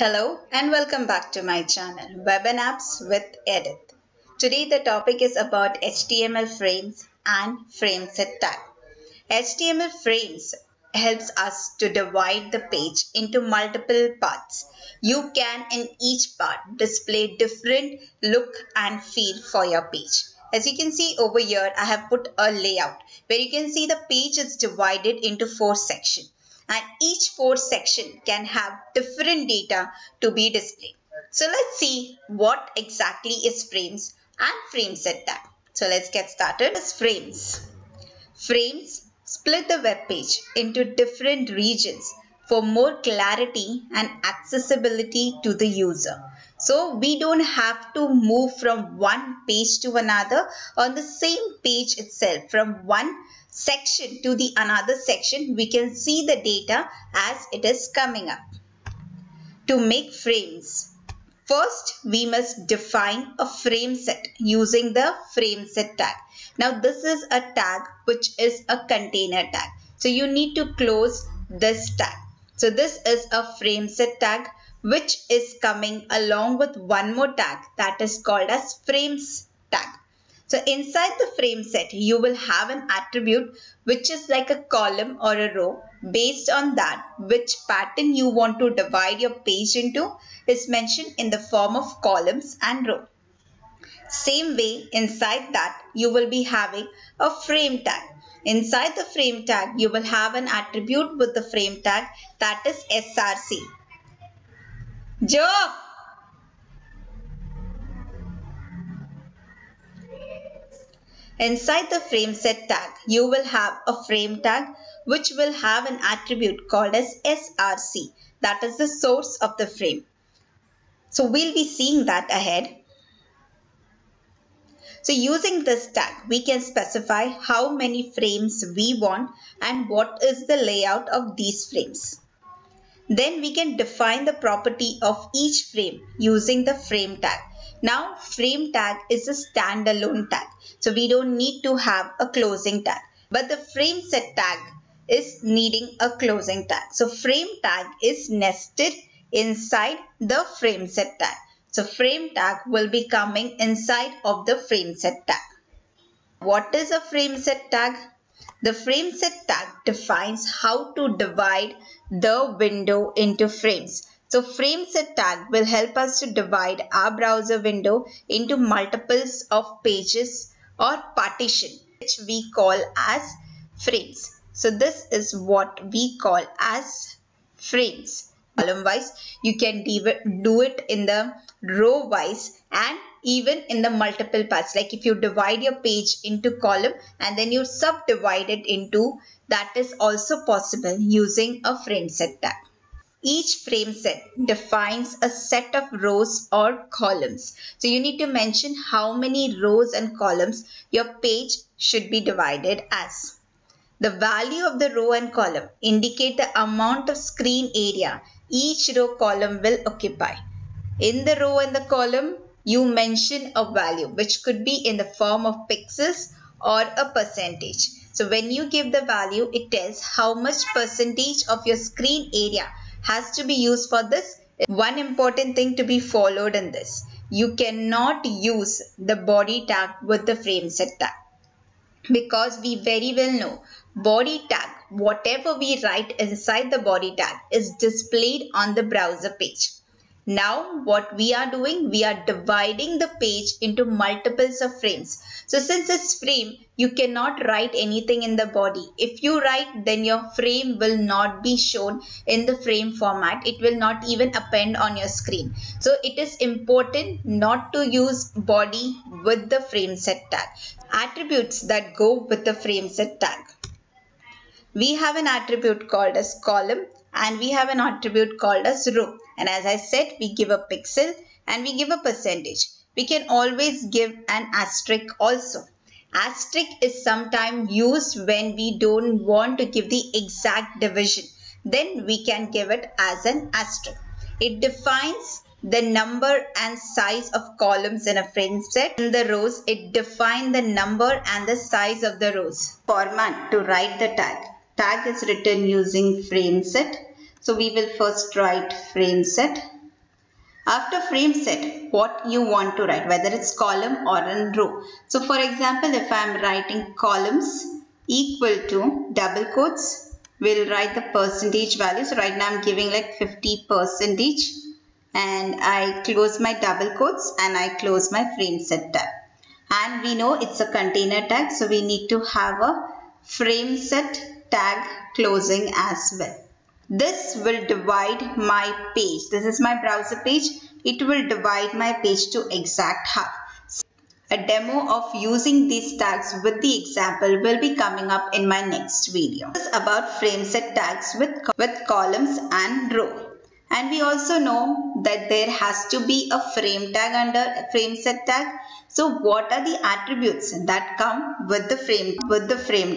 Hello and welcome back to my channel Web and Apps with Edith. Today the topic is about HTML frames and frameset tag. HTML frames helps us to divide the page into multiple parts. You can in each part display different look and feel for your page. As you can see over here, I have put a layout where you can see the page is divided into four sections. And each four section can have different data to be displayed. So let's see what exactly is frames and frameset tag. So let's get started. As frames. Frames split the web page into different regions for more clarity and accessibility to the user. So we don't have to move from one page to another on the same page itself. From one section to the another section, we can see the data as it is coming up. To make frames, first we must define a frame set using the frame set tag. Now this is a tag which is a container tag. So you need to close this tag. So this is a frame set tag which is coming along with one more tag that is called as frames tag. So inside the frame set, you will have an attribute which is like a column or a row. Based on that, which pattern you want to divide your page into is mentioned in the form of columns and row. Same way, inside that, you will be having a frame tag. Inside the frame tag, you will have an attribute with the frame tag that is Src. Job! Inside the frameset tag, you will have a frame tag which will have an attribute called as src, that is the source of the frame. So we'll be seeing that ahead. So using this tag, we can specify how many frames we want and what is the layout of these frames. Then we can define the property of each frame using the frame tag. Now, frame tag is a standalone tag, so we don't need to have a closing tag. But the frame set tag is needing a closing tag. So frame tag is nested inside the frame set tag. So frame tag will be coming inside of the frame set tag. What is a frame set tag? The frame set tag defines how to divide the window into frames. So frameset tag will help us to divide our browser window into multiples of pages or partition, which we call as frames. So this is what we call as frames. Column wise, you can do it in the row wise and even in the multiple parts. Like if you divide your page into column and then you subdivide it into, that is also possible using a frameset tag. Each frame set defines a set of rows or columns. So you need to mention how many rows and columns your page should be divided as. The value of the row and column indicate the amount of screen area each row column will occupy. In the row and the column, you mention a value which could be in the form of pixels or a percentage. So when you give the value, it tells how much percentage of your screen area has to be used for this. One important thing to be followed in this: you cannot use the body tag with the frameset tag, because we very well know body tag, whatever we write inside the body tag is displayed on the browser page. Now what we are doing, we are dividing the page into multiples of frames. So since it's frame, you cannot write anything in the body. If you write, then your frame will not be shown in the frame format. It will not even append on your screen. So it is important not to use body with the frameset tag. Attributes that go with the frameset tag. We have an attribute called as column and we have an attribute called as row. And as I said, we give a pixel and we give a percentage. We can always give an asterisk also. Asterisk is sometimes used when we don't want to give the exact division. Then we can give it as an asterisk. It defines the number and size of columns in a frame set. In the rows, it defines the number and the size of the rows. Format to write the tag. Tag is written using frame set. So we will first write frame set. After frame set, what you want to write, whether it's column or a row. So for example, if I'm writing columns equal to double quotes, we'll write the percentage value. So right now I'm giving like 50%, and I close my double quotes and I close my frame set tab. And we know it's a container tag, so we need to have a frame set tag closing as well. This will divide my page. This is my browser page. It will divide my page to exact half. A demo of using these tags with the example will be coming up in my next video. This is about frame set tags with columns and row. And we also know that there has to be a frame tag under a frame set tag. So what are the attributes that come with the frame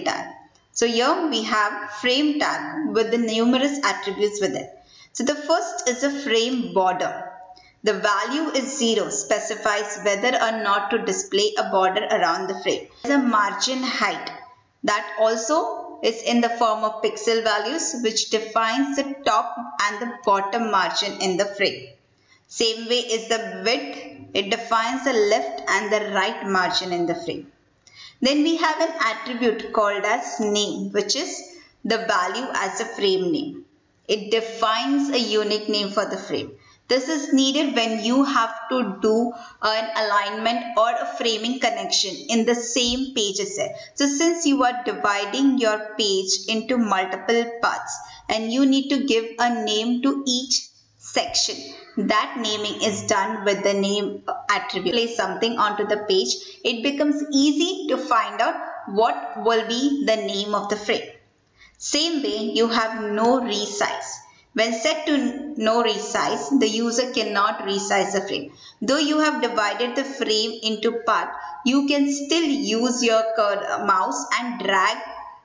tag? So here we have frame tag with the numerous attributes with it. So the first is a frame border. The value is 0, specifies whether or not to display a border around the frame. There's a margin height that also is in the form of pixel values, which defines the top and the bottom margin in the frame. Same way is the width. It defines the left and the right margin in the frame. Then we have an attribute called as name, which is the value as a frame name. It defines a unique name for the frame. This is needed when you have to do an alignment or a framing connection in the same page itself. So since you are dividing your page into multiple parts and you need to give a name to each section, that naming is done with the name attribute. Place something onto the page, it becomes easy to find out what will be the name of the frame. Same way, you have no resize. When set to no resize, the user cannot resize the frame. Though you have divided the frame into parts, you can still use your mouse and drag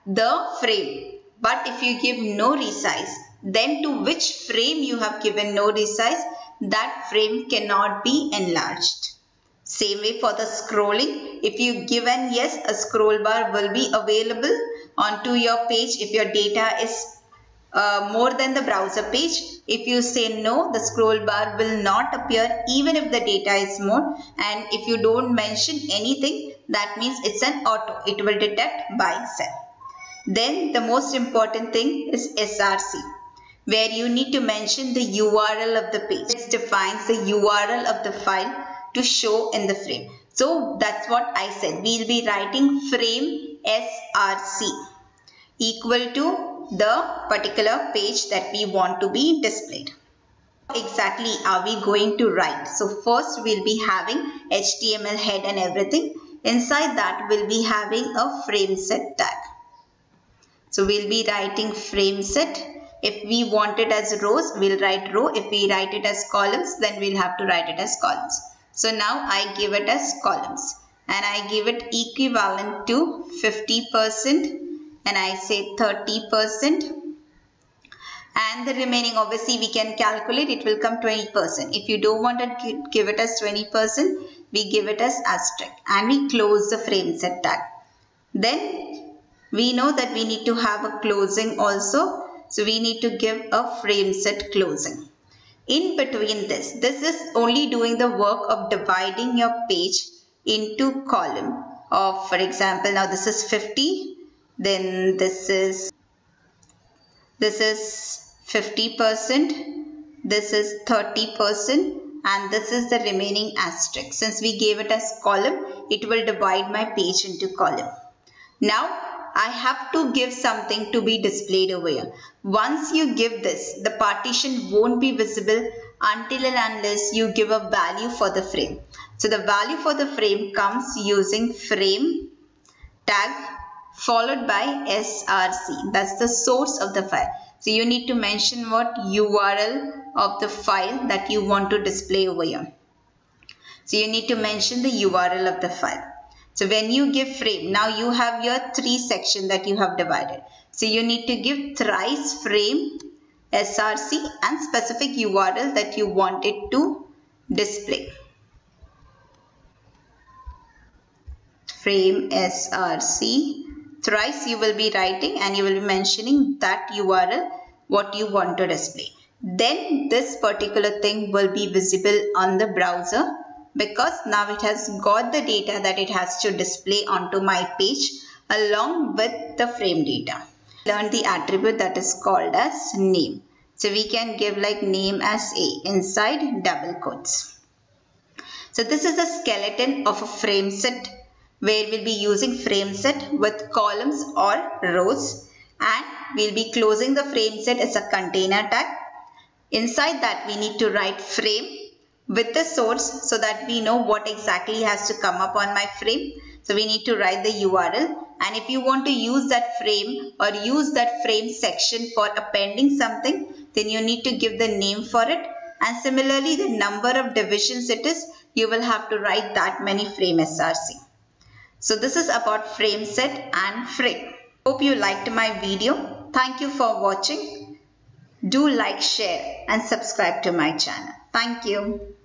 the frame. But if you give no resize, then to which frame you have given no resize, that frame cannot be enlarged. Same way for the scrolling. If you given yes, a scroll bar will be available onto your page if your data is more than the browser page. If you say no, the scroll bar will not appear even if the data is more. And if you don't mention anything, that means it's an auto. It will detect by itself. Then the most important thing is Src, where you need to mention the URL of the page. It defines the URL of the file to show in the frame. So that's what I said. We'll be writing frame src equal to the particular page that we want to be displayed. What exactly are we going to write? So first we'll be having HTML head and everything. Inside that we'll be having a frame set tag. So we'll be writing frame set. If we want it as rows, we'll write row. If we write it as columns, then we'll have to write it as columns. So now I give it as columns and I give it equivalent to 50% and I say 30%. And the remaining, obviously we can calculate, it will come 20%. If you don't want to give it as 20%, we give it as asterisk and we close the frame set tag. Then we know that we need to have a closing also. So we need to give a frame set closing. In between this is only doing the work of dividing your page into column of, for example, now this is 50, then this is 50%, this is 30%, and this is the remaining asterisk. Since we gave it as column, it will divide my page into column. Now I have to give something to be displayed over here. Once you give this, the partition won't be visible until and unless you give a value for the frame. So the value for the frame comes using frame tag followed by src. That's the source of the file. So you need to mention what URL of the file that you want to display over here. So you need to mention the URL of the file. So when you give frame, now you have your three section that you have divided. So you need to give thrice frame src and specific URL that you want it to display. Frame src, thrice you will be writing and you will be mentioning that URL, what you want to display. then this particular thing will be visible on the browser, because now it has got the data that it has to display onto my page along with the frame data. Learn the attribute that is called as name. So we can give like name as A inside double quotes. So this is the skeleton of a frame set where we'll be using frame set with columns or rows, and we'll be closing the frame set as a container tag. Inside that we need to write frame with the source so that we know what exactly has to come up on my frame. So we need to write the URL, and if you want to use that frame or use that frame section for appending something, then you need to give the name for it, and similarly the number of divisions it is, you will have to write that many frame SRC. So this is about frame set and frame. Hope you liked my video. Thank you for watching. Do like, share and subscribe to my channel. Thank you.